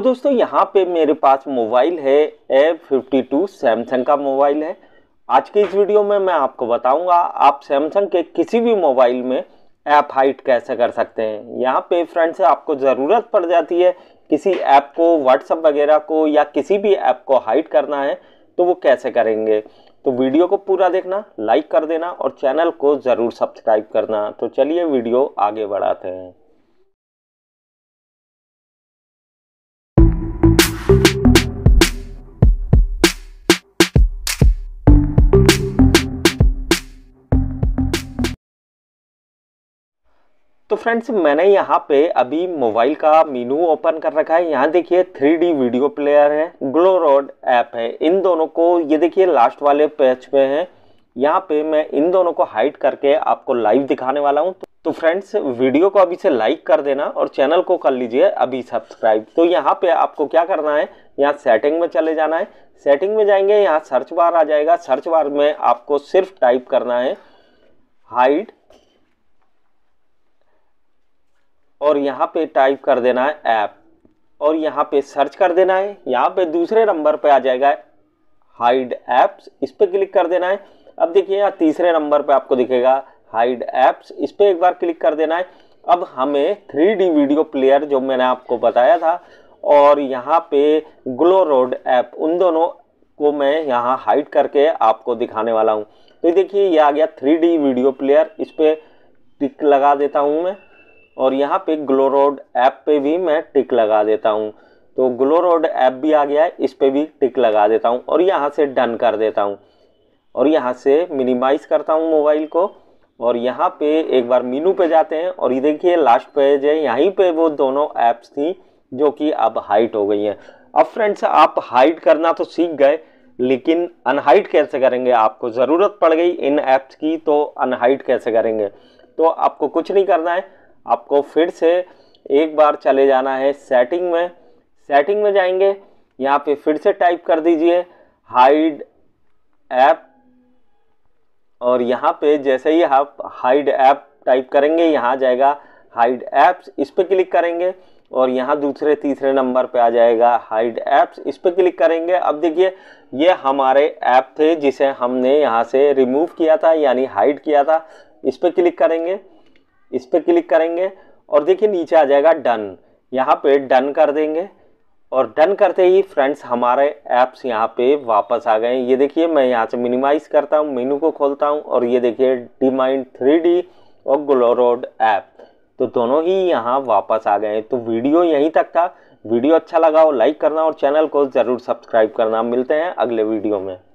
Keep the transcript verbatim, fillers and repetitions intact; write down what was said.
तो दोस्तों यहाँ पे मेरे पास मोबाइल है ए फिफ्टी टू, सैमसंग का मोबाइल है। आज के इस वीडियो में मैं आपको बताऊंगा आप सैमसंग के किसी भी मोबाइल में ऐप हाइड कैसे कर सकते हैं। यहाँ पे फ्रेंड्स आपको ज़रूरत पड़ जाती है किसी ऐप को, व्हाट्सएप वगैरह को या किसी भी ऐप को हाइड करना है तो वो कैसे करेंगे। तो वीडियो को पूरा देखना, लाइक कर देना और चैनल को ज़रूर सब्सक्राइब करना। तो चलिए वीडियो आगे बढ़ाते हैं। तो फ्रेंड्स मैंने यहाँ पे अभी मोबाइल का मेनू ओपन कर रखा है। यहाँ देखिए थ्री डी वीडियो प्लेयर है, ग्लो रोड ऐप है। इन दोनों को ये देखिए लास्ट वाले पेज पे है। यहाँ पे मैं इन दोनों को हाइड करके आपको लाइव दिखाने वाला हूँ। तो फ्रेंड्स वीडियो को अभी से लाइक कर देना और चैनल को कर लीजिए अभी सब्सक्राइब। तो यहाँ पे आपको क्या करना है, यहाँ सेटिंग में चले जाना है। सेटिंग में जाएंगे, यहाँ सर्च बार आ जाएगा। सर्च बार में आपको सिर्फ टाइप करना है हाइड और यहाँ पे टाइप कर देना है ऐप और यहाँ पे सर्च कर देना है। यहाँ पे दूसरे नंबर पे आ जाएगा हाइड ऐप्स, इस पर क्लिक कर देना है। अब देखिए यहाँ तीसरे नंबर पे आपको दिखेगा हाइड ऐप्स, इस पर एक बार क्लिक कर देना है। अब हमें थ्री डी वीडियो प्लेयर जो मैंने आपको बताया था और यहाँ पे ग्लो रोड ऐप, उन दोनों को मैं यहाँ हाइड करके आपको दिखाने वाला हूँ। तो देखिए ये आ गया थ्री डी वीडियो प्लेयर, इस पर टिक लगा देता हूँ मैं और यहाँ पे ग्लो रोड ऐप पे भी मैं टिक लगा देता हूँ। तो ग्लो रोड ऐप भी आ गया है, इस पे भी टिक लगा देता हूँ और यहाँ से डन कर देता हूँ और यहाँ से मिनिमाइज़ करता हूँ मोबाइल को। और यहाँ पे एक बार मेनू पे जाते हैं और ये देखिए लास्ट पेज है, यहीं पे वो दोनों ऐप्स थी जो कि अब हाइड हो गई हैं। अब फ्रेंड्स आप हाइड करना तो सीख गए, लेकिन अनहाइड कैसे करेंगे, आपको ज़रूरत पड़ गई इन ऐप्स की तो अनहाइड कैसे करेंगे। तो आपको कुछ नहीं करना है, आपको फिर से एक बार चले जाना है सेटिंग में। सेटिंग में जाएंगे, यहाँ पे फिर से टाइप कर दीजिए हाइड ऐप और यहाँ पे जैसे ही आप हाइड ऐप टाइप करेंगे यहाँ जाएगा हाइड ऐप्स, इस पर क्लिक करेंगे और यहाँ दूसरे तीसरे नंबर पे आ जाएगा हाइड ऐप्स, इस पर क्लिक करेंगे। अब देखिए ये हमारे ऐप थे जिसे हमने यहाँ से रिमूव किया था यानी हाइड किया था, इस पर क्लिक करेंगे, इस पर क्लिक करेंगे और देखिए नीचे आ जाएगा डन, यहाँ पे डन कर देंगे। और डन करते ही फ्रेंड्स हमारे ऐप्स यहाँ पे वापस आ गए। ये देखिए मैं यहाँ से मिनिमाइज़ करता हूँ, मेनू को खोलता हूँ और ये देखिए डीमाइंड थ्री डी और ग्लो रोड ऐप, तो दोनों ही यहाँ वापस आ गए। तो वीडियो यहीं तक था। वीडियो अच्छा लगा हो लाइक करना और चैनल को ज़रूर सब्सक्राइब करना। मिलते हैं अगले वीडियो में।